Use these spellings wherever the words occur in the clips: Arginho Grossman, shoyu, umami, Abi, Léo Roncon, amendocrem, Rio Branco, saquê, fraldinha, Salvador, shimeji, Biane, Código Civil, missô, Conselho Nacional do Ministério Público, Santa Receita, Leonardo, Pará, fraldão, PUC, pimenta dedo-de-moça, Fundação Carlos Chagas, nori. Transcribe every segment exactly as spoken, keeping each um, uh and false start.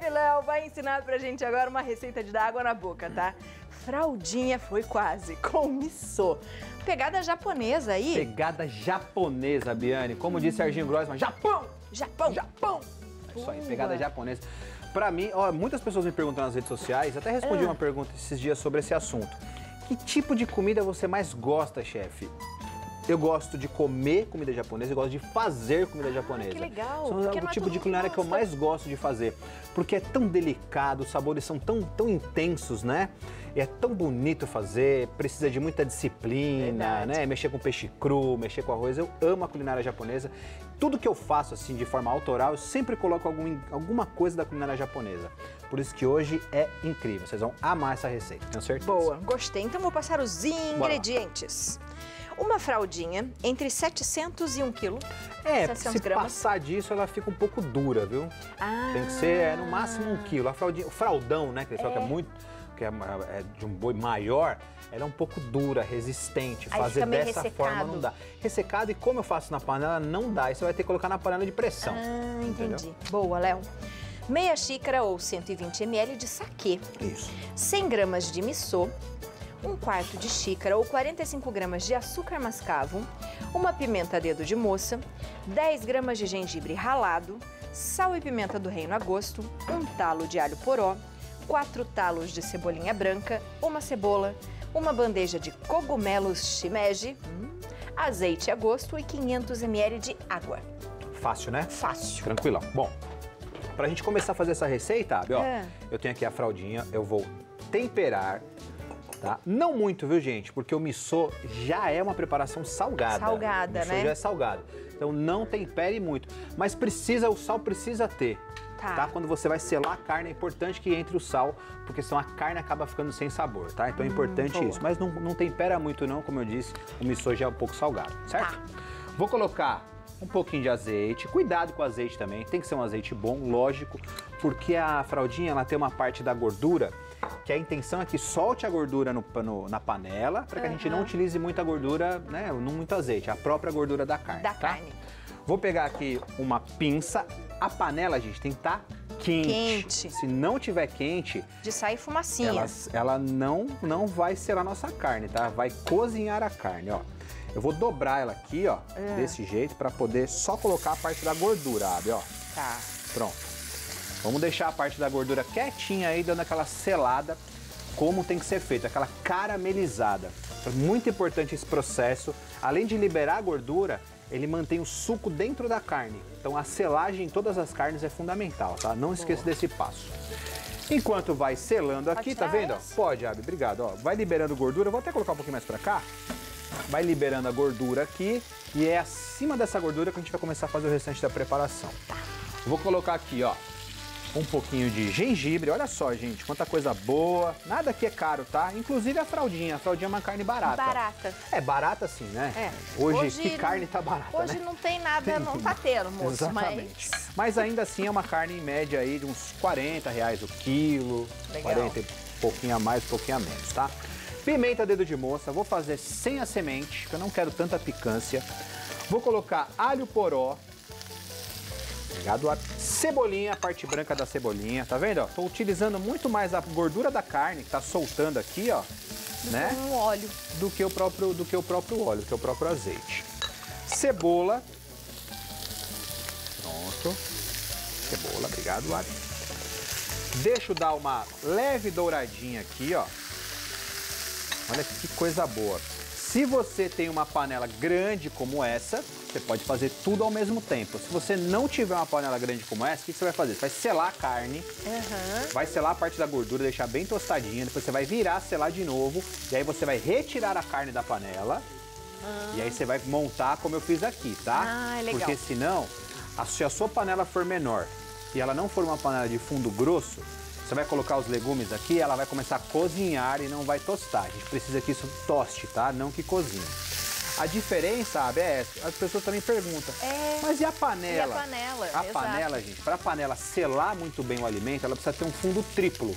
Léo vai ensinar pra gente agora uma receita de dar água na boca, tá? Fraldinha foi quase, com missô. Pegada japonesa aí. Pegada japonesa, Biane. Como disse Arginho Grossman, Japão! Japão! Japão! É isso aí, pegada japonesa. Pra mim, ó, muitas pessoas me perguntam nas redes sociais, até respondi ah. uma pergunta esses dias sobre esse assunto. Que tipo de comida você mais gosta, chefe? Eu gosto de comer comida japonesa, eu gosto de fazer comida ah, japonesa. Que legal! São é o tipo de culinária que eu mais gosto de fazer, porque é tão delicado, os sabores são tão, tão intensos, né? E é tão bonito fazer, precisa de muita disciplina, verdade, né? Mexer com peixe cru, mexer com arroz, eu amo a culinária japonesa. Tudo que eu faço, assim, de forma autoral, eu sempre coloco algum, alguma coisa da culinária japonesa. Por isso que hoje é incrível, vocês vão amar essa receita, tenho certeza. Boa, gostei. Então vou passar os ingredientes. Uma fraldinha entre setecentos e um quilo. É, se gramas. Passar disso, ela fica um pouco dura, vium? Ah. Tem que ser, é, no máximo um quilo. A fraldinha, o fraldão, né, que ele é. Fala que é muito, que é, é de um boi maior, ela é um pouco dura, resistente. Aí fazer dessa ressecado. Forma não dá. Ressecado, e como eu faço na panela, não dá. Isso você vai ter que colocar na panela de pressão. Ah, entendeu? Entendi. Boa, Léo. Meia xícara ou cento e vinte mililitros de saquê. Isso. cem gramas de missô. Um quarto de xícara ou quarenta e cinco gramas de açúcar mascavo, uma pimenta a dedo de moça, dez gramas de gengibre ralado, sal e pimenta do reino a gosto, um talo de alho poró, quatro talos de cebolinha branca, uma cebola, uma bandeja de cogumelos shimeji, azeite a gosto e quinhentos mililitros de água. Fácil, né? Fácil. Tranquilão. Bom, pra gente começar a fazer essa receita, Abi, ó, é. eu tenho aqui a fraldinha, eu vou temperar. Tá? Não muito, viu, gente? Porque o missô já é uma preparação salgada. Salgada, né? O missô, né, já é salgado. Então não tempere muito. Mas precisa, o sal precisa ter. Tá. Tá? Quando você vai selar a carne, é importante que entre o sal, porque senão a carne acaba ficando sem sabor, tá? Então é importante hum, isso. Mas não, não tempera muito não, como eu disse, o missô já é um pouco salgado, certo? Tá. Vou colocar um pouquinho de azeite. Cuidado com o azeite também, tem que ser um azeite bom, lógico, porque a fraldinha, ela tem uma parte da gordura, que a intenção é que solte a gordura no, no, na panela, para que uhum. a gente não utilize muita gordura, né, não muito azeite, a própria gordura da carne. Da tá? carne. Vou pegar aqui uma pinça. A panela, gente, tem que estar tá quente. Quente. Se não tiver quente... De sair fumacinha. Ela, ela não, não vai selar a nossa carne, tá? Vai cozinhar a carne, ó. Eu vou dobrar ela aqui, ó, uhum. desse jeito, para poder só colocar a parte da gordura, Abi, ó. Tá. Pronto. Vamos deixar a parte da gordura quietinha aí, dando aquela selada, como tem que ser feito, aquela caramelizada. Muito importante esse processo. Além de liberar a gordura, ele mantém o suco dentro da carne. Então a selagem em todas as carnes é fundamental, tá? Não esqueça Boa. desse passo. Enquanto vai selando aqui, tá vendo? Essa? Pode, Abi, obrigado. Ó, vai liberando gordura, vou até colocar um pouquinho mais pra cá. Vai liberando a gordura aqui e é acima dessa gordura que a gente vai começar a fazer o restante da preparação. Vou colocar aqui, ó. Um pouquinho de gengibre, olha só, gente, quanta coisa boa. Nada aqui é caro, tá? Inclusive a fraldinha, a fraldinha é uma carne barata. Barata. É, barata sim, né? É. Hoje, hoje que carne tá barata, Hoje né? não tem nada, tem não tá tendo, moço, Exatamente. mas... Mas ainda assim é uma carne em média aí de uns quarenta reais o quilo. Legal. quarenta, pouquinho a mais, pouquinho a menos, tá? Pimenta dedo de moça, vou fazer sem a semente, porque eu não quero tanta picância. Vou colocar alho poró. Cebolinha, a parte branca da cebolinha, tá vendo? Estou utilizando muito mais a gordura da carne que tá soltando aqui, ó, do né? que um óleo. Do que o próprio, do que o próprio óleo, do que o próprio azeite. Cebola. Pronto. Cebola, obrigado, Abi. Deixo dar uma leve douradinha aqui, ó. Olha que coisa boa. Se você tem uma panela grande como essa, você pode fazer tudo ao mesmo tempo. Se você não tiver uma panela grande como essa, o que você vai fazer? Você vai selar a carne, uhum. vai selar a parte da gordura, deixar bem tostadinha, depois você vai virar, selar de novo, e aí você vai retirar a carne da panela, ah. e aí você vai montar como eu fiz aqui, tá? Ah, é legal. Porque senão, se a sua panela for menor e ela não for uma panela de fundo grosso, você vai colocar os legumes aqui, ela vai começar a cozinhar e não vai tostar. A gente precisa que isso toste, tá? Não que cozinhe. A diferença, sabe, é essa. As pessoas também perguntam, é... mas e a panela? E a panela? A Exato. panela, gente, para a panela selar muito bem o alimento, ela precisa ter um fundo triplo.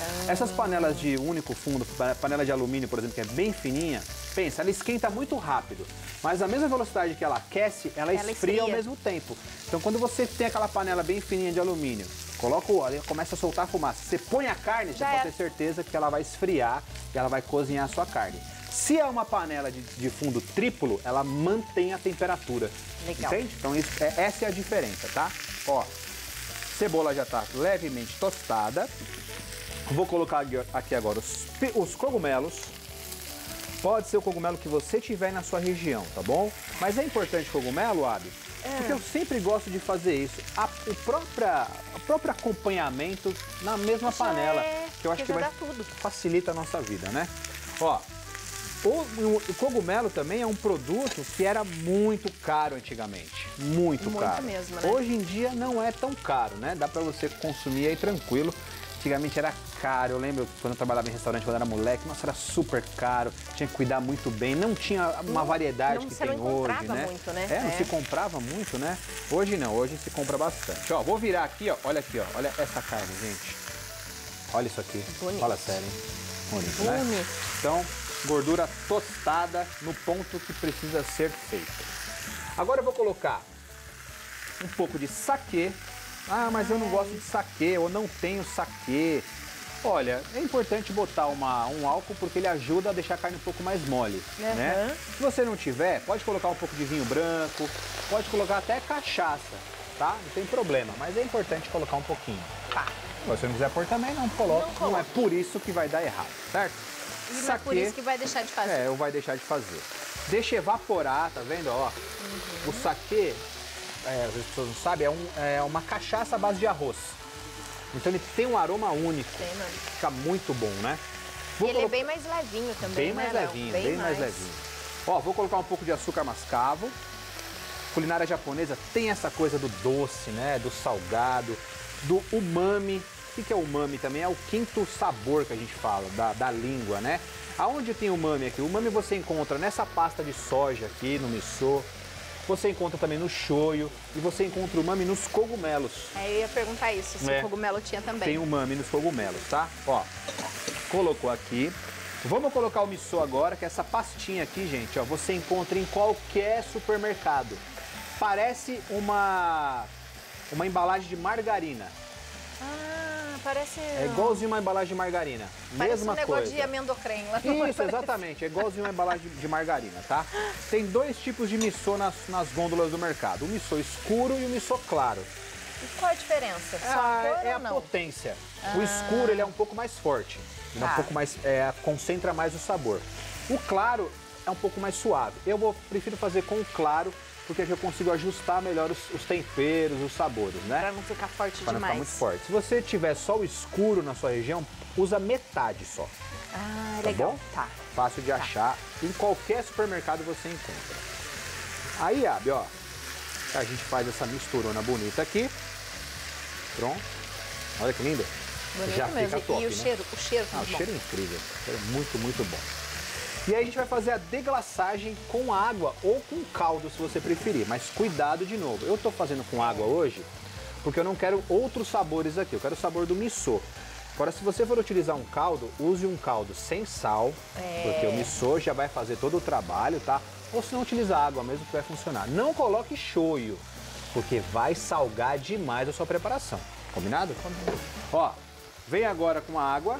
Ah. Essas panelas de único fundo, panela de alumínio, por exemplo, que é bem fininha, pensa, ela esquenta muito rápido, mas a mesma velocidade que ela aquece, ela, ela esfria, esfria ao mesmo tempo. Então, quando você tem aquela panela bem fininha de alumínio, coloca o óleo, começa a soltar a fumaça, você põe a carne, já você é. pode ter certeza que ela vai esfriar e ela vai cozinhar a sua carne. Se é uma panela de, de fundo triplo, ela mantém a temperatura. Legal. Entende? Então, isso, é, essa é a diferença, tá? Ó, cebola já tá levemente tostada. Vou colocar aqui agora os, os cogumelos. Pode ser o cogumelo que você tiver na sua região, tá bom? Mas é importante cogumelo, Abi, é. porque eu sempre gosto de fazer isso. A, o, própria, o próprio acompanhamento na mesma panela, é, que eu acho que, que vai tudo. facilita a nossa vida, né? Ó, o, o cogumelo também é um produto que era muito caro antigamente. Muito, muito caro. Mesmo, né? Hoje em dia não é tão caro, né? Dá pra você consumir aí tranquilo. Antigamente era caro, eu lembro quando eu trabalhava em restaurante, quando eu era moleque, nossa, era super caro, tinha que cuidar muito bem, não tinha uma variedade que tem hoje, né? Muito, né? É, não se comprava muito, né? Hoje não, hoje se compra bastante. Ó, vou virar aqui, ó, olha aqui, ó, olha essa carne, gente. Olha isso aqui, bonito. Fala sério, hein? Bonito, né? Bonito. Então, gordura tostada no ponto que precisa ser feita. Agora eu vou colocar um pouco de saquê. Ah, mas eu não gosto de saquê, ou não tenho saquê. Olha, é importante botar uma, um álcool porque ele ajuda a deixar a carne um pouco mais mole, uhum. né? Se você não tiver, pode colocar um pouco de vinho branco, pode colocar até cachaça, tá? Não tem problema, mas é importante colocar um pouquinho. Tá. Se você não quiser pôr também, não coloca. Não, coloca. Não é por isso que vai dar errado, certo? E não saquê, é por isso que vai deixar de fazer. É, ou vai deixar de fazer. Deixa evaporar, tá vendo? Ó, uhum. o saquê... É, as pessoas não sabem, é, um, é uma cachaça à base de arroz. Então ele tem um aroma único. Tem, mano. Fica muito bom, né? Vou e ele colo... é bem mais levinho também, bem né, mais levinho, bem, bem mais, mais levinho. Ó, vou colocar um pouco de açúcar mascavo. Culinária japonesa tem essa coisa do doce, né? Do salgado, do umami. O que é umami também? É o quinto sabor que a gente fala, da, da língua, né? Aonde tem umami aqui? O umami você encontra nessa pasta de soja aqui, no missô. Você encontra também no shoyu e você encontra o umami nos cogumelos. É, eu ia perguntar isso, se é. o cogumelo tinha também. Tem umami nos cogumelos, tá? Ó, colocou aqui. Vamos colocar o missô agora, que essa pastinha aqui, gente, ó, você encontra em qualquer supermercado. Parece uma, uma embalagem de margarina. Ah, parece... É igualzinho uma embalagem de margarina. Parece mesma um negócio coisa. de amendocrem lá no Isso, exatamente. É igualzinho uma embalagem de margarina, tá? Tem dois tipos de missô nas, nas gôndolas do mercado. O missô escuro e o missô claro. E qual a diferença? É, a, é a potência. Ah. O escuro ele é um pouco mais forte. Ele ah. é um pouco mais... É, concentra mais o sabor. O claro é um pouco mais suave. Eu vou, prefiro fazer com o claro... Porque eu consigo ajustar melhor os, os temperos, os sabores, né? Pra não ficar forte pra demais. Pra não ficar muito forte. Se você tiver só o escuro na sua região, usa metade só. Ah, tá legal. Bom? Tá. Fácil de tá. achar. Em qualquer supermercado você encontra. Aí, Abi, ó. A gente faz essa misturona bonita aqui. Pronto. Olha que linda. Bonito Já mesmo. Fica top, e o né? cheiro, o cheiro ah, o bom. cheiro é incrível. O cheiro é muito, muito bom. E aí a gente vai fazer a deglaçagem com água ou com caldo, se você preferir. Mas cuidado de novo. Eu tô fazendo com água hoje porque eu não quero outros sabores aqui. Eu quero o sabor do missô. Agora, se você for utilizar um caldo, use um caldo sem sal. É. Porque o missô já vai fazer todo o trabalho, tá? Ou se não utilizar água mesmo, que vai funcionar. Não coloque shoyu, porque vai salgar demais a sua preparação. Combinado? Combinado. Ó, vem agora com a água.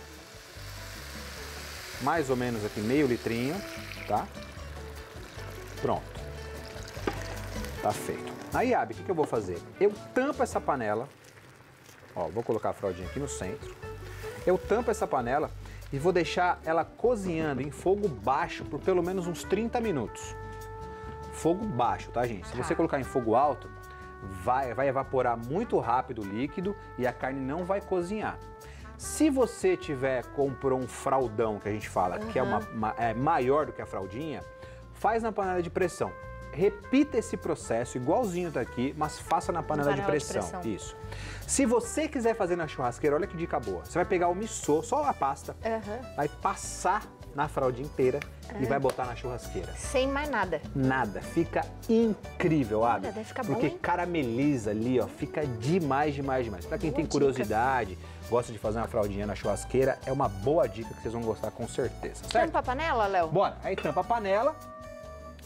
Mais ou menos aqui, meio litrinho, tá? Pronto. Tá feito. Aí, Abi, o que, que eu vou fazer? Eu tampo essa panela. Ó, vou colocar a fraldinha aqui no centro. Eu tampo essa panela e vou deixar ela cozinhando em fogo baixo por pelo menos uns trinta minutos. Fogo baixo, tá, gente? Se você colocar em fogo alto, vai, vai evaporar muito rápido o líquido e a carne não vai cozinhar. Se você tiver, comprou um fraldão, que a gente fala, uhum. que é, uma, uma, é maior do que a fraldinha, faz na panela de pressão. Repita esse processo, igualzinho tá aqui, mas faça na panela, na panela de, pressão. de pressão. Isso. Se você quiser fazer na churrasqueira, olha que dica boa. Você vai pegar o missô, só a pasta, uhum. vai passar na fraldinha inteira ah. e vai botar na churrasqueira. Sem mais nada. Nada. Fica incrível, Abi. Deve ficar bom, porque hein? Carameliza ali, ó. Fica demais, demais, demais. Pra quem boa tem curiosidade, dica. Gosta de fazer uma fraldinha na churrasqueira, é uma boa dica que vocês vão gostar com certeza. Certo? Tampa a panela, Léo? Bora. Aí tampa a panela.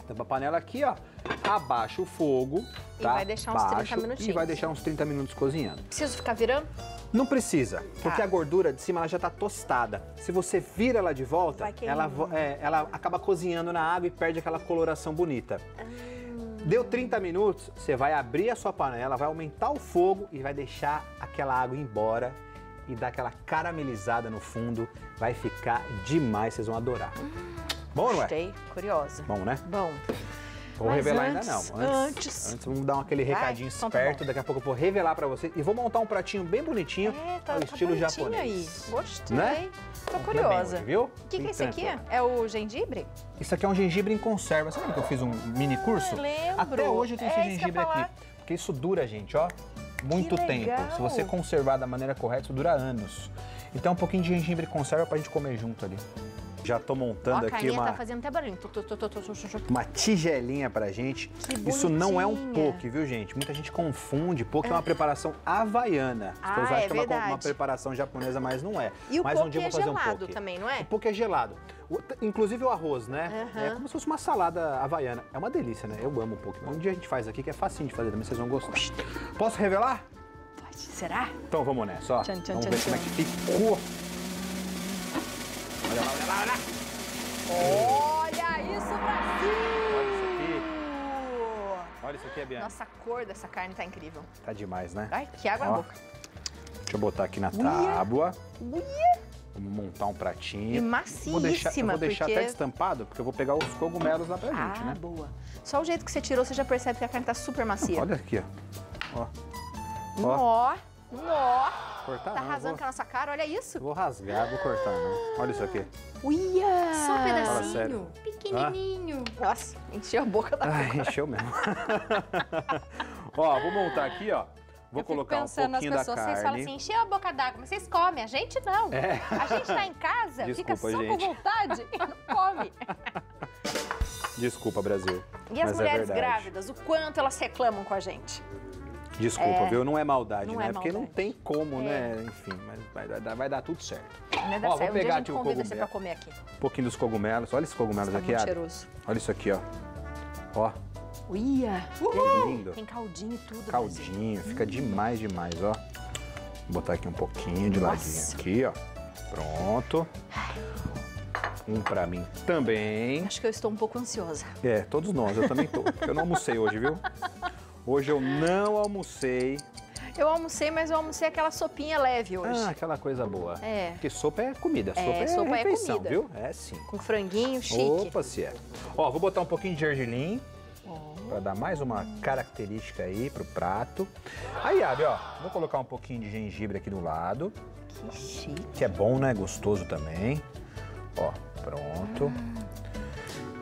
Tampa a panela aqui, ó. Abaixa o fogo, tá? E vai deixar uns Baixo, trinta minutinhos. E vai deixar uns trinta minutos cozinhando. Preciso ficar virando? Não precisa, tá. Porque a gordura de cima ela já tá tostada. Se você vira ela de volta, ela, é, ela acaba cozinhando na água e perde aquela coloração bonita. Ah. Deu trinta minutos, você vai abrir a sua panela, vai aumentar o fogo e vai deixar aquela água embora e dar aquela caramelizada no fundo. Vai ficar demais, vocês vão adorar. Hum, bom, não é? Gostei, curiosa. Bom, né? Bom. Vou Mas revelar antes, ainda não. Antes, antes. Antes vamos dar aquele recadinho Ai, esperto. Daqui a pouco eu vou revelar pra vocês. E vou montar um pratinho bem bonitinho é, tá, ao tá estilo japonês. Aí. Gostei. Né? Tô Comprei curiosa. Hoje, viu? O que, que é esse aqui? É o gengibre? Isso aqui é um gengibre em conserva. Sabe que eu fiz um mini curso? Ah, lembro. Até hoje eu tenho é esse gengibre aqui. Porque isso dura, gente, ó, muito tempo. Se você conservar da maneira correta, isso dura anos. Então um pouquinho de gengibre conserva pra gente comer junto ali. Já tô montando aqui uma... Ó, a carinha tá fazendo até barulho. Uma tigelinha pra gente. Isso não é um poke, viu, gente? Muita gente confunde. Poke é uma preparação havaiana. As pessoas acham que é uma, uma preparação japonesa, mas não é. E o poke é gelado também, não é? O poke é gelado. O, inclusive o arroz, né? Uhum. É como se fosse uma salada havaiana. É uma delícia, né? Eu amo o poke. Um dia a gente faz aqui, que é facinho de fazer também. Vocês vão gostar. Posso revelar? Pode. Será? Então vamos nessa, ó. Tchan, tchan, vamos ver tchan, como tchan. é que ficou. Olha lá, olha lá, olha lá. Olha isso, Brasil! Olha isso aqui. Olha isso aqui, Biane. Nossa, a cor dessa carne tá incrível. Tá demais, né? Ai, que água Ó. na boca. Deixa eu botar aqui na tábua. Uia. Vamos montar um pratinho. E maciíssima, vou deixar, eu vou deixar porque... até destampado, porque eu vou pegar os cogumelos lá pra ah, gente, né? Ah, boa. Só o jeito que você tirou, você já percebe que a carne tá super macia. Olha aqui, ó. Ó. Ó. Nó! Cortar tá não, arrasando vou... com a nossa cara, olha isso. Vou rasgar, vou cortar, não. Olha isso aqui. Uia! Só um pedacinho, pequenininho. Ah? Nossa, encheu a boca da Ai, boca. Encheu mesmo. Ó, vou montar aqui, ó. Vou eu colocar um pouquinho nas pessoas, da carne. Vocês falam assim, encheu a boca d'água, mas vocês comem, a gente não. É. A gente tá em casa, Desculpa, fica só gente. com vontade e não come. Desculpa, Brasil. E as mulheres é grávidas, o quanto elas reclamam com a gente? Desculpa, é, viu? Não é maldade, não né? É maldade. Porque não tem como, é. né? Enfim, mas vai, vai, vai dar tudo certo. Vai dar ó, certo. Vou pegar aqui o cogumelo. Você pra comer aqui. Um pouquinho dos cogumelos. Olha esses cogumelos Está aqui, muito cheiroso. Olha isso aqui, ó. Ó. Uia! Que lindo. Tem caldinho e tudo. Caldinho. Mas... Fica demais, demais, ó. Vou botar aqui um pouquinho de Nossa. ladinho aqui, ó. Pronto. Um pra mim também. Acho que eu estou um pouco ansiosa. É, todos nós. Eu também tô. Porque eu não almocei hoje, viu? Hoje eu não almocei. Eu almocei, mas eu almocei aquela sopinha leve hoje. Ah, aquela coisa boa. É. Porque sopa é comida, sopa é, é sopa refeição, é comida. viu? É sim. Com franguinho, chique. Opa, se é. Ó, vou botar um pouquinho de gergelim, oh. pra dar mais uma característica aí pro prato. Aí, Abi, ó, vou colocar um pouquinho de gengibre aqui do lado. Que chique. Que é bom, né? Gostoso também. Ó, pronto. Hum.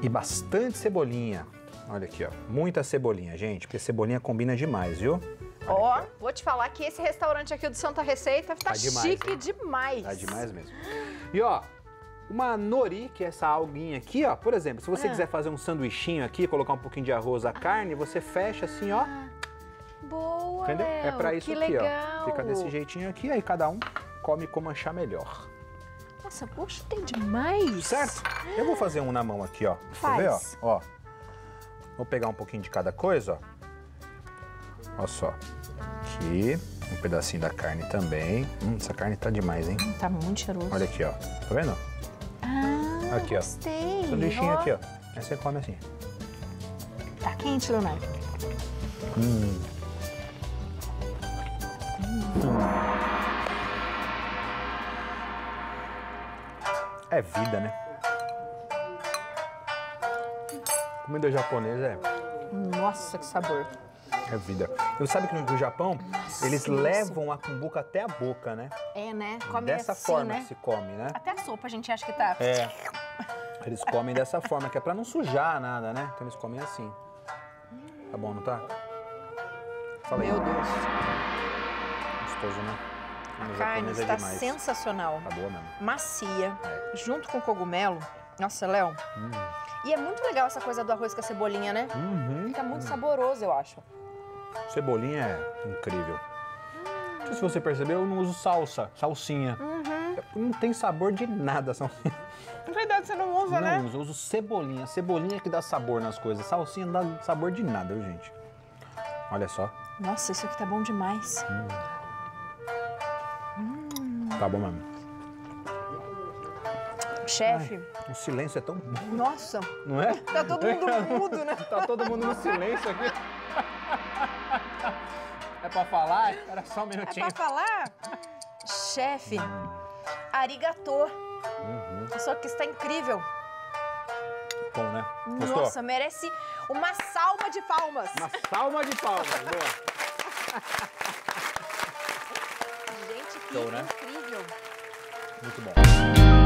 E bastante cebolinha. Olha aqui, ó. Muita cebolinha, gente, porque cebolinha combina demais, viu? Ó, oh, vou te falar que esse restaurante aqui do Santa Receita tá, tá demais, chique né? demais. Tá demais mesmo. E, ó, uma nori, que é essa alguinha aqui, ó. Por exemplo, se você ah. quiser fazer um sanduichinho aqui, colocar um pouquinho de arroz à ah. carne, você fecha assim, ó. Boa, Entendeu? Léo, é pra isso que aqui, legal. ó. Fica desse jeitinho aqui, aí cada um come como achar melhor. Nossa, poxa, tem demais. Certo? Eu vou fazer um na mão aqui, ó. Faz. Quer ver, ó? Ó. Vou pegar um pouquinho de cada coisa, ó. Olha só. Aqui, um pedacinho da carne também. Hum, essa carne tá demais, hein? Tá muito cheiroso. Olha aqui, ó. Tá vendo? Ah, aqui, gostei. Ó. Sanduichinho aqui, ó. Aí você come assim. Tá quente, Leonardo. Hum. Hum. É vida, né? Comida japonesa é... Nossa, que sabor. É vida. Você sabe que no Japão, nossa, eles nossa. levam a cumbuca até a boca, né? É, né? Come dessa assim, forma né? que se come, né? Até a sopa a gente acha que tá... É. Eles comem dessa forma, que é pra não sujar nada, né? Então eles comem assim. Tá bom, não tá? Fala aí. Meu Deus. Gostoso, né? A carne está sensacional. Tá boa mesmo. Macia, é. Junto com cogumelo. Nossa, Léo. Uhum. E é muito legal essa coisa do arroz com a cebolinha, né? Uhum. Fica muito uhum. saboroso, eu acho. Cebolinha é incrível. Uhum. Não sei se você percebeu, eu não uso salsa, salsinha. Uhum. Não tem sabor de nada, salsinha. Na verdade, você não usa, não, né? Não uso, eu uso cebolinha. Cebolinha que dá sabor nas coisas. Salsinha não dá sabor de nada, viu, gente? Olha só. Nossa, isso aqui tá bom demais. Hum. Hum. Tá bom mesmo. Chefe. Ai, o silêncio é tão bom. Nossa. Não é? Tá todo mundo mudo, né? Tá todo mundo no silêncio aqui. É pra falar? Era só um minutinho. É pra falar? Chefe. Arigatô. Uhum. Só que está incrível. Bom, né? Gostou? Nossa, merece uma salva de palmas. Uma salva de palmas, boa. Gente, que Show, incrível. Né? Muito bom.